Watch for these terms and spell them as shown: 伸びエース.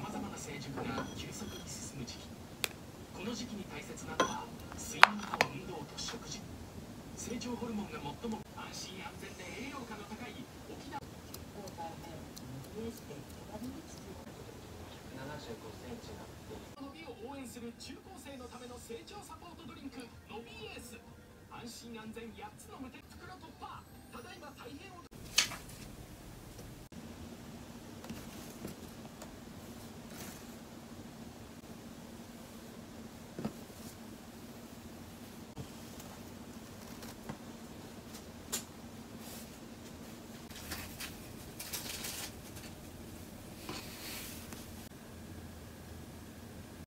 さまざまな成熟が急速に進む時期。この時期に大切なのは睡眠と運動と食事。成長ホルモンが最も安心安全で栄養価の高い沖縄175cmが伸びを応援する中高生のための成長サポートドリンク、伸びエース。安心安全8つの無敵袋突破。